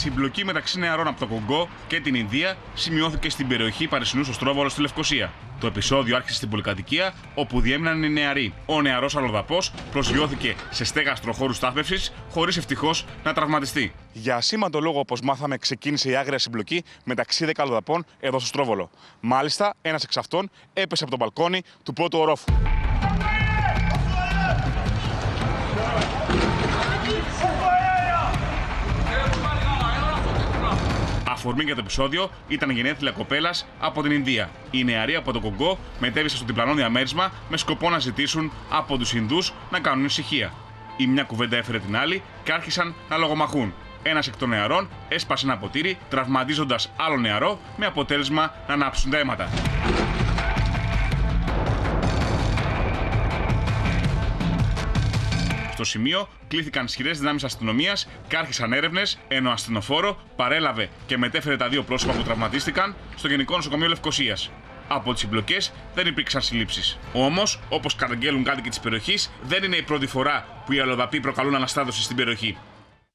συμπλοκή μεταξύ νεαρών από το Κονγκό και την Ινδία σημειώθηκε στην περιοχή Παρισινού στο Στρόβολο στη Λευκοσία. Το επεισόδιο άρχισε στην πολυκατοικία όπου διέμειναν οι νεαροί. Ο νεαρός αλλοδαπός προσγειώθηκε σε στέγα αστροχώρου στάθμευσης, χωρίς ευτυχώς να τραυματιστεί. Για ασήμαντο λόγο, όπως μάθαμε, ξεκίνησε η άγρια συμπλοκή μεταξύ 10 αλλοδαπών εδώ στο Στρόβολο. Μάλιστα, ένας εξ αυτών έπεσε από τον μπαλκόνι του πρώτου ορόφου. Αφορμή για το επεισόδιο ήταν γενέθλια κοπέλας από την Ινδία. Οι νεαροί από το Κονγκό μετέβησαν στο διπλανό διαμέρισμα με σκοπό να ζητήσουν από τους Ινδούς να κάνουν ησυχία. Η μια κουβέντα έφερε την άλλη και άρχισαν να λογομαχούν. Ένας εκ των νεαρών έσπασε ένα ποτήρι, τραυματίζοντας άλλο νεαρό, με αποτέλεσμα να ανάψουν τα αίματα. Στο σημείο κλήθηκαν ισχυρές δυνάμεις αστυνομίας και άρχισαν έρευνες, ενώ ασθενοφόρο παρέλαβε και μετέφερε τα δύο πρόσωπα που τραυματίστηκαν στο Γενικό Νοσοκομείο Λευκοσίας. Από τις συμπλοκές δεν υπήρξαν συλλήψεις. Όμως, όπως καταγγέλουν κάτοικοι της περιοχής, δεν είναι η πρώτη φορά που οι αλλοδαποί προκαλούν αναστάτωση στην περιοχή.